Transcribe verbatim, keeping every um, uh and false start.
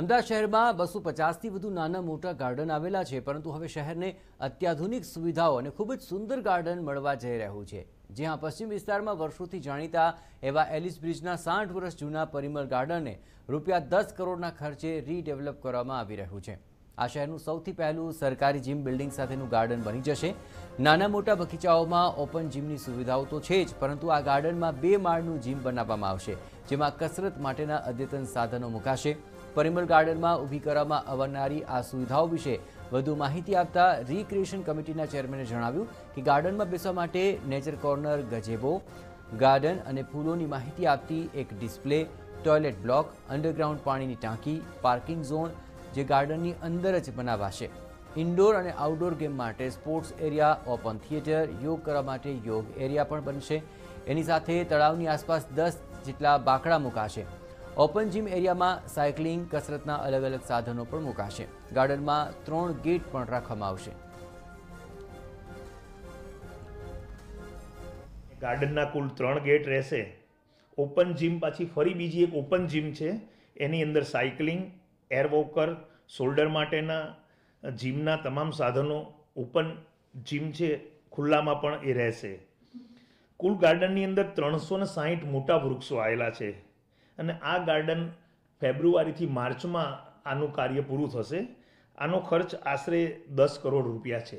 અમદાવાદ શહેરમાં બસો પચાસથી વધુ નાના મોટા ગાર્ડન આવેલા છે, પરંતુ હવે શહેરને અત્યાધુનિક સુવિધાઓ અને ખૂબ જ સુંદર ગાર્ડન મળવા જઈ રહ્યું છે. જ્યાં પશ્ચિમ વિસ્તારમાં વર્ષોથી જાણીતા એવા એલિસ બ્રિજના સાઠ વર્ષ જૂના પરિમલ ગાર્ડનને રૂપિયા દસ કરોડના ખર્ચે રીડેવલપ કરવામાં આવી રહ્યું છે. આ શહેરનું સૌથી પહેલું સરકારી જીમ બિલ્ડિંગ સાથેનું ગાર્ડન બની જશે. નાના મોટા બગીચાઓમાં ઓપન જીમની સુવિધાઓ તો છે જ, પરંતુ આ ગાર્ડનમાં બે માળનું જીમ બનાવવામાં આવશે, જેમાં કસરત માટેના અદ્યતન સાધનો મુકાશે. પરિમલ ગાર્ડનમાં ઊભી કરવામાં આવનારી આ સુવિધાઓ વિશે વધુ માહિતી આપતા રિક્રિએશન કમિટીના ચેરમેને જણાવ્યું કે ગાર્ડનમાં બેસવા માટે નેચર કોર્નર, ગજેબો ગાર્ડન અને ફૂલોની માહિતી આપતી એક ડિસ્પ્લે, ટોયલેટ બ્લોક, અંડરગ્રાઉન્ડ પાણીની ટાંકી, પાર્કિંગ ઝોન જે ગાર્ડનની અંદર જ બનાવાશે, ઇન્ડોર અને આઉટડોર ગેમ માટે સ્પોર્ટ્સ એરિયા, ઓપન થિયેટર, યોગ કરવા માટે યોગ એરિયા પણ બનશે. એની સાથે તળાવની આસપાસ દસ જેટલા બાકડા મુકાશે. ઓપન જીમ એરિયામાં સાયકલિંગ, કસરતના અલગ અલગ સાધનો પણ મુકાશે. ગાર્ડનમાં ત્રણ ગેટ પણ રાખવામાં આવશે. ગાર્ડનના કુલ ત્રણ ગેટ રહેશે. ઓપન જીમ પાછી ફરી બીજી એક ઓપન જીમ છે, એની અંદર સાયકલિંગ, એર વોકર, શોલ્ડર માટેના જીમના તમામ સાધનો ઓપન જીમ છે, ખુલ્લામાં પણ એ રહેશે. કુલ ગાર્ડનની અંદર ત્રણસો ને સાહીઠ મોટા વૃક્ષો આવેલા છે અને આ ગાર્ડન ફેબ્રુઆરીથી માર્ચમાં આનું કાર્ય પૂરું થશે. આનો ખર્ચ આશરે દસ કરોડ રૂપિયા છે.